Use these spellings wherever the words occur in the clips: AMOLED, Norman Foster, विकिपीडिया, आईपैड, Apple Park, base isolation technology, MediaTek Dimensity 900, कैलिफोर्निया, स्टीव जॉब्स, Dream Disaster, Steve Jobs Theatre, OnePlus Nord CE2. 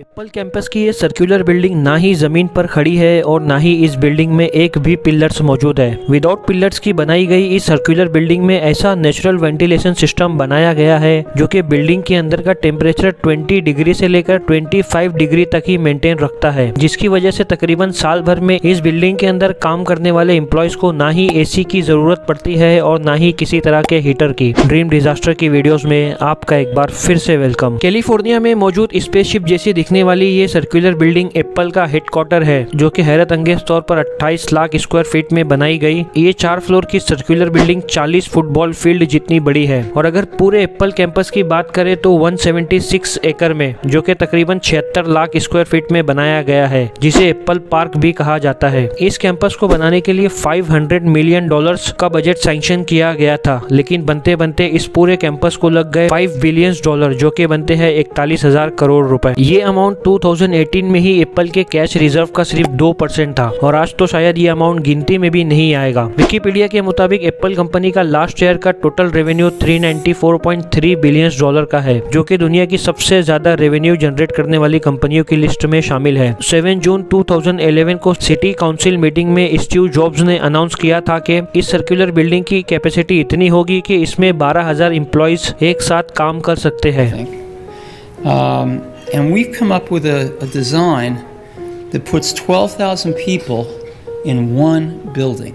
Apple campus की ये circular building ना ही ज़मीन पर खड़ी है और ना ही इस बिल्डिंग में एक भी पिलर्स मौजूद है। विदाउट पिलर्स की बनाई गई इस सर्कुलर बिल्डिंग में ऐसा नेचुरल वेंटिलेशन सिस्टम बनाया गया है जो कि बिल्डिंग के अंदर का टेम्परेचर 20 डिग्री से लेकर 25 डिग्री तक ही मेंटेन रखता है, जिसकी वजह से तकरीबन साल भर में इस बिल्डिंग के अंदर काम करने वाले एम्प्लॉयज को ना ही AC की ज़रूरत पड़ती है और ना ही किसी तरह के हीटर की। ड्रीम डिजास्टर की वीडियोज़ में आपका एक बार फिर से वेलकम। कैलिफोर्निया में मौजूद स्पेसशिप जैसी दिखने वाली ये सर्कुलर बिल्डिंग एप्पल का हेडक्वार्टर है जो कि हैरत अंगेज तौर पर 28 लाख स्क्वायर फीट में बनाई गई। ये 4 फ्लोर की सर्कुलर बिल्डिंग 40 फुटबॉल फील्ड जितनी बड़ी है और अगर पूरे एप्पल कैंपस की बात करें तो 176 एकड़ में जो कि तकरीबन 76 लाख स्क्वायर फीट में बनाया गया है, जिसे एप्पल पार्क भी कहा जाता है। इस कैंपस को बनाने के लिए $500 मिलियन का बजट सैंक्शन किया गया था, लेकिन बनते बनते इस पूरे कैंपस को लग गए $5 बिलियन जो कि बनते हैं 41,000 करोड़ रुपए। ये अमाउंट 2018 में ही एप्पल के कैश रिजर्व का सिर्फ 2% था और आज तो शायद ये अमाउंट गिनती में भी नहीं आएगा। विकिपीडिया के मुताबिक एप्पल कंपनी का लास्ट ईयर का टोटल रेवेन्यू $394.3 बिलियन का है जो कि दुनिया की सबसे ज्यादा रेवेन्यू जनरेट करने वाली कंपनियों की लिस्ट में शामिल है। 7 जून 2011 को सिटी काउंसिल मीटिंग में स्टीव जॉब्स ने अनाउंस किया था कि इस सर्कुलर बिल्डिंग की कैपेसिटी इतनी होगी कि इसमें 12,000 एम्प्लॉयज एक साथ काम कर सकते हैं। And we've come up with a design that puts 12,000 people in one building.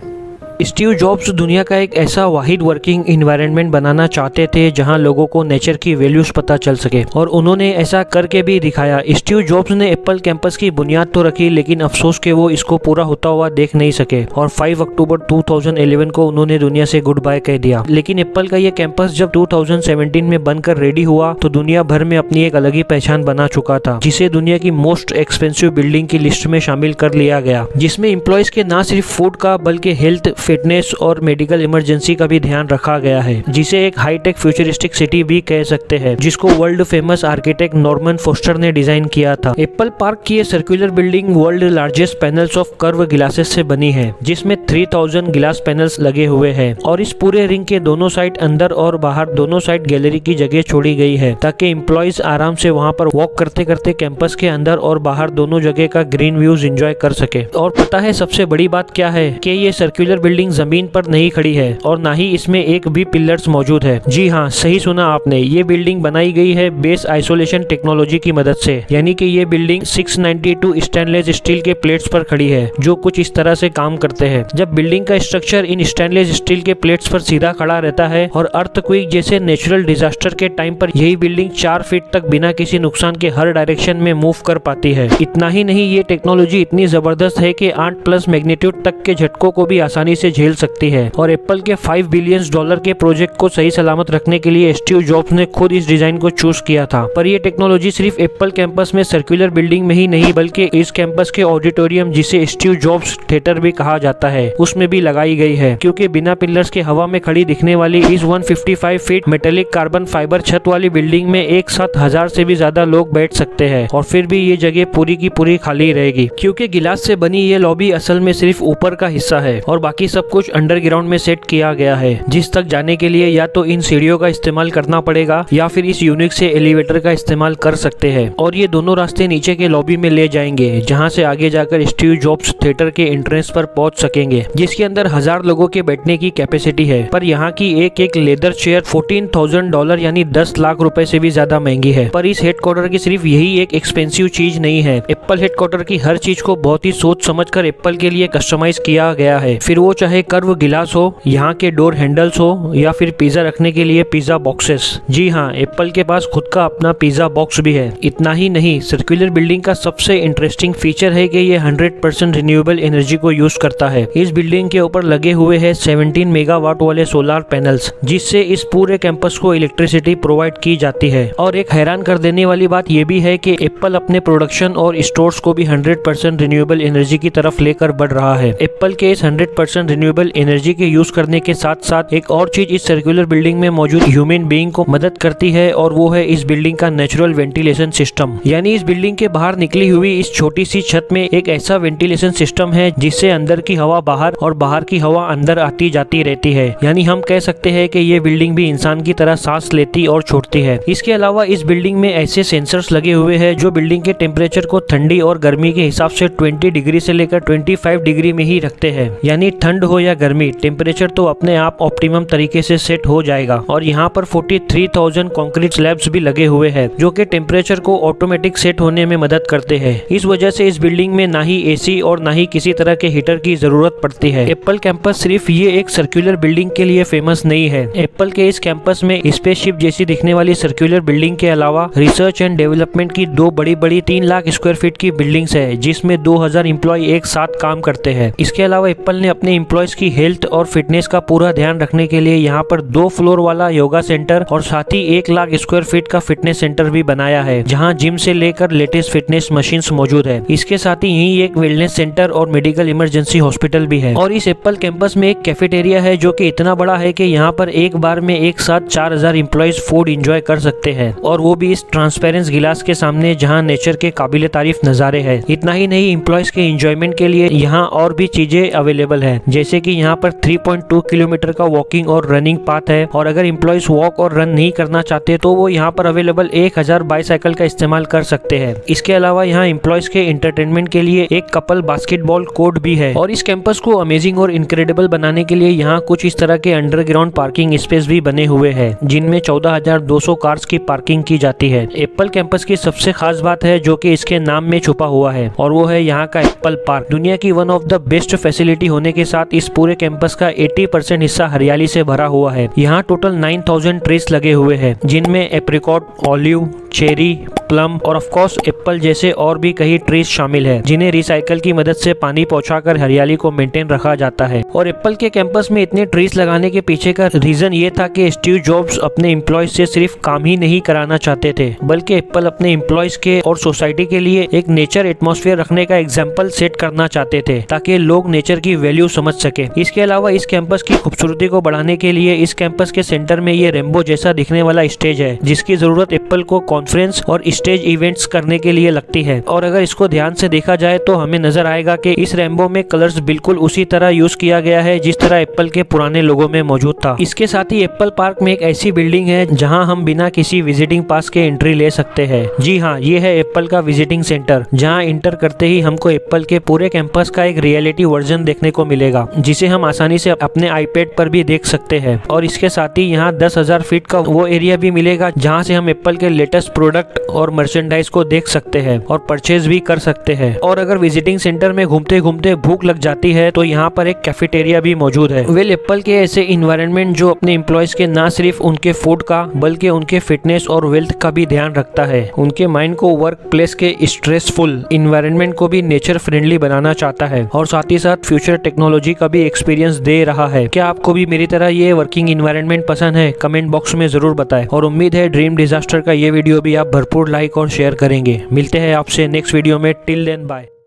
स्टीव जॉब्स दुनिया का एक ऐसा वाहिद वर्किंग इन्वायरमेंट बनाना चाहते थे जहां लोगों को नेचर की वैल्यूज पता चल सके और उन्होंने ऐसा करके भी दिखाया। स्टीव जॉब्स ने एप्पल कैंपस की बुनियाद तो रखी, लेकिन अफसोस के वो इसको पूरा होता हुआ देख नहीं सके और 5 अक्टूबर 2011 को उन्होंने दुनिया से गुड बाय कह दिया। लेकिन एप्पल का यह कैंपस जब 2017 में बनकर रेडी हुआ तो दुनिया भर में अपनी एक अलग ही पहचान बना चुका था, जिसे दुनिया की मोस्ट एक्सपेंसिव बिल्डिंग की लिस्ट में शामिल कर लिया गया, जिसमें एम्प्लॉयज के न सिर्फ फूड का बल्कि हेल्थ, फिटनेस और मेडिकल इमरजेंसी का भी ध्यान रखा गया है, जिसे एक हाईटेक फ्यूचरिस्टिक सिटी भी कह सकते हैं, जिसको world famous architect Norman Foster ने डिजाइन किया था। एप्पल पार्क की ये circular building world largest panels of curve glasses से बनी है, जिसमें 3000 ग्लास पैनल्स लगे हुए हैं और इस पूरे रिंग के दोनों साइड, अंदर और बाहर दोनों साइड, गैलरी की जगह छोड़ी गई है ताकि एम्प्लॉयज आराम से वहाँ पर वॉक करते करते कैंपस के अंदर और बाहर दोनों जगह का ग्रीन व्यूज एंजॉय कर सके। और पता है सबसे बड़ी बात क्या है कि ये सर्कुलर बिल्डिंग जमीन पर नहीं खड़ी है और ना ही इसमें एक भी पिलर्स मौजूद है। जी हाँ, सही सुना आपने, ये बिल्डिंग बनाई गई है बेस आइसोलेशन टेक्नोलॉजी की मदद से, यानी कि ये बिल्डिंग 692 स्टेनलेस स्टील के प्लेट्स पर खड़ी है जो कुछ इस तरह से काम करते हैं। जब बिल्डिंग का स्ट्रक्चर इन स्टेनलेस स्टील के प्लेट्स पर सीधा खड़ा रहता है और अर्थक्वेक जैसे नेचुरल डिजास्टर के टाइम पर यही बिल्डिंग 4 फीट तक बिना किसी नुकसान के हर डायरेक्शन में मूव कर पाती है। इतना ही नहीं, ये टेक्नोलॉजी इतनी जबरदस्त है कि 8+ मैग्नीट्यूड तक के झटकों को भी आसानी से झेल सकती है और एप्पल के $5 बिलियन के प्रोजेक्ट को सही सलामत रखने के लिए स्टीव जॉब्स ने खुद इस डिजाइन को चूज किया था। पर यह टेक्नोलॉजी सिर्फ एप्पल कैंपस में सर्कुलर बिल्डिंग में ही नहीं, बल्कि इस कैंपस के ऑडिटोरियम, जिसे स्टीव जॉब्स थिएटर भी कहा जाता है, उसमें भी लगाई गई है, क्योंकि बिना पिलर्स के हवा में खड़ी दिखने वाली इस 155 फीट मेटेलिक कार्बन फाइबर छत वाली बिल्डिंग में एक साथ 1000 से भी ज्यादा लोग बैठ सकते हैं और फिर भी ये जगह पूरी की पूरी खाली रहेगी, क्योंकि गिलास से बनी ये लॉबी असल में सिर्फ ऊपर का हिस्सा है और बाकी सब कुछ अंडरग्राउंड में सेट किया गया है, जिस तक जाने के लिए या तो इन सीढ़ियों का इस्तेमाल करना पड़ेगा या फिर इस यूनिक से एलिवेटर का इस्तेमाल कर सकते हैं और ये दोनों रास्ते नीचे के लॉबी में ले जाएंगे, जहां से आगे जाकर स्टीव जॉब्स थिएटर के एंट्रेंस पर पहुंच सकेंगे, जिसके अंदर 1000 लोगों के बैठने की कैपेसिटी है। पर यहाँ की एक लेदर चेयर $14,000 यानी 10 लाख रुपए से भी ज्यादा महंगी है। पर इस हेडक्वार्टर की सिर्फ यही एक एक्सपेंसिव चीज नहीं है, एप्पल हेडक्वार्टर की हर चीज को बहुत ही सोच समझ कर एप्पल के लिए कस्टमाइज किया गया है, फिर वो चाहे कर्व गिलास हो, यहाँ के डोर हैंडल्स हो या फिर पिज्जा रखने के लिए पिज्जा बॉक्सेस। जी हाँ, एप्पल के पास खुद का अपना पिज्जा बॉक्स भी है। इतना ही नहीं, सर्कुलर बिल्डिंग का सबसे इंटरेस्टिंग फीचर है कि ये 100% रिन्यूएबल एनर्जी को यूज करता है। इस बिल्डिंग के ऊपर लगे हुए हैं 17 मेगावाट वाले सोलर पैनल्स, जिससे इस पूरे कैंपस को इलेक्ट्रिसिटी प्रोवाइड की जाती है। और एक हैरान कर देने वाली बात यह भी है कि एप्पल अपने प्रोडक्शन और स्टोर्स को भी 100% रिन्यूएबल एनर्जी की तरफ लेकर बढ़ रहा है। एप्पल के इस 100% रिन्यूएबल एनर्जी के यूज करने के साथ साथ एक और चीज इस सर्कुलर बिल्डिंग में मौजूद ह्यूमन बीइंग को मदद करती है और वो है इस बिल्डिंग का नेचुरल वेंटिलेशन सिस्टम। यानी इस बिल्डिंग के बाहर निकली हुई इस छोटी सी छत में एक ऐसा वेंटिलेशन सिस्टम है जिससे अंदर की हवा बाहर और बाहर की हवा अंदर आती जाती रहती है। यानी हम कह सकते हैं कि ये बिल्डिंग भी इंसान की तरह सांस लेती और छोड़ती है। इसके अलावा इस बिल्डिंग में ऐसे सेंसर्स लगे हुए हैं जो बिल्डिंग के टेम्परेचर को ठंडी और गर्मी के हिसाब से 20 डिग्री से लेकर 25 डिग्री में ही रखते हैं। यानी ठंड हो या गर्मी, टेम्परेचर तो अपने आप ऑप्टिमम तरीके से सेट हो जाएगा। और यहाँ पर 43,000 कंक्रीट स्लैब्स भी लगे हुए हैं जो कि टेम्परेचर को ऑटोमेटिक सेट होने में मदद करते हैं। इस वजह से इस बिल्डिंग में ना ही एसी और ना ही किसी तरह के हीटर की जरूरत पड़ती है। एप्पल कैंपस सिर्फ ये एक सर्कुलर बिल्डिंग के लिए फेमस नहीं है। एप्पल के इस कैंपस में स्पेसशिप जैसी दिखने वाली सर्कुलर बिल्डिंग के अलावा रिसर्च एंड डेवलपमेंट की दो बड़ी बड़ी 3 लाख स्क्वायर फीट की बिल्डिंग्स है जिसमें 2000 एम्प्लॉय एक साथ काम करते हैं। इसके अलावा एप्पल ने अपने एम्प्लॉयज की हेल्थ और फिटनेस का पूरा ध्यान रखने के लिए यहाँ पर 2 फ्लोर वाला योगा सेंटर और साथ ही 1 लाख स्क्वायर फीट का फिटनेस सेंटर भी बनाया है जहाँ जिम से लेकर लेटेस्ट फिटनेस मशीन्स मौजूद है। इसके साथ ही यही एक वेलनेस सेंटर और मेडिकल इमरजेंसी हॉस्पिटल भी है। और इस एप्पल कैंपस में एक कैफेटेरिया है जो कि इतना बड़ा है कि यहाँ पर एक बार में एक साथ 4000 एम्प्लॉइज फूड एंजॉय कर सकते हैं और वो भी इस ट्रांसपेरेंट गिलास के सामने जहाँ नेचर के काबिले तारीफ नजारे हैं। इतना ही नहीं, एम्प्लॉइज के एंजॉयमेंट के लिए यहाँ और भी चीजें अवेलेबल है जैसे कि यहाँ पर 3.2 किलोमीटर का वॉकिंग और रनिंग पाथ है और अगर एम्प्लॉइज वॉक और रन नहीं करना चाहते तो वो यहाँ पर अवेलेबल 1000 बाईसाइकिल का इस्तेमाल कर सकते हैं। इसके अलावा यहाँ एम्प्लॉइज के एंटरटेनमेंट के लिए एक कपल बास्केटबॉल कोर्ट भी है। और इस कैंपस को अमेजिंग और इनक्रेडिबल बनाने के लिए यहाँ कुछ इस तरह के अंडरग्राउंड पार्किंग स्पेस भी बने हुए हैं जिनमें 14,200 कार्स की पार्किंग की जाती है। एप्पल कैंपस की सबसे खास बात है जो कि इसके नाम में छुपा हुआ है और वो है यहाँ का एप्पल पार्क। दुनिया की one of the best facility होने के साथ इस पूरे कैंपस का 80% हिस्सा हरियाली से भरा हुआ है। यहाँ टोटल 9000 ट्रीज लगे हुए हैं जिनमें एप्रिकॉट, ऑलिव, चेरी, प्लम और ऑफ कोर्स एप्पल जैसे और भी कई ट्रीज शामिल है जिन्हें रिसाइकल की मदद से पानी पहुंचाकर हरियाली को मेंटेन रखा जाता है। और एप्पल के कैंपस में इतने ट्रीज लगाने के पीछे का रीजन ये था कि स्टीव जॉब्स अपने एम्प्लॉयज से सिर्फ काम ही नहीं कराना चाहते थे बल्कि एप्पल अपने एम्प्लॉयज के और सोसाइटी के लिए एक नेचर एटमॉस्फेयर रखने का एग्जाम्पल सेट करना चाहते थे ताकि लोग नेचर की वैल्यू समझ सके। इसके अलावा इस कैंपस की खूबसूरती को बढ़ाने के लिए इस कैंपस के सेंटर में ये रेम्बो जैसा दिखने वाला स्टेज है जिसकी जरूरत एप्पल को कॉन्फ्रेंस और स्टेज इवेंट्स करने के लिए लगती है। और अगर इसको ध्यान से देखा जाए तो हमें नजर आएगा कि इस रेम्बो में कलर्स बिल्कुल उसी तरह यूज किया गया है जिस तरह एप्पल के पुराने लोगों में मौजूद था। इसके साथ ही एप्पल पार्क में एक ऐसी बिल्डिंग है जहां हम बिना किसी विजिटिंग पास के एंट्री ले सकते हैं। जी हाँ, ये है एप्पल का विजिटिंग सेंटर जहाँ एंटर करते ही हमको एप्पल के पूरे कैंपस का एक रियलिटी वर्जन देखने को मिलेगा जिसे हम आसानी से अपने आईपैड पर भी देख सकते हैं। और इसके साथ ही यहाँ 10,000 फीट का वो एरिया भी मिलेगा जहाँ से हम एप्पल के लेटेस्ट प्रोडक्ट और मर्चेंडाइज को देख सकते हैं और परचेज भी कर सकते हैं। और अगर विजिटिंग सेंटर में घूमते घूमते भूख लग जाती है तो यहाँ पर एक कैफेटेरिया भी मौजूद है। वेल, एप्पल के ऐसे इन्वायरमेंट जो अपने एम्प्लॉयज के ना सिर्फ उनके फूड का बल्कि उनके फिटनेस और वेल्थ का भी ध्यान रखता है, उनके माइंड को वर्क प्लेस के स्ट्रेसफुल इन्वायरमेंट को भी नेचर फ्रेंडली बनाना चाहता है और साथ ही साथ फ्यूचर टेक्नोलॉजी का भी एक्सपीरियंस दे रहा है। क्या आपको भी मेरी तरह ये वर्किंग इन्वायरमेंट पसंद है? कमेंट बॉक्स में जरूर बताएं। और उम्मीद है ड्रीम डिजास्टर का ये वीडियो भी आप भरपूर लाइक और शेयर करेंगे। मिलते हैं आपसे नेक्स्ट वीडियो में। Till then, bye.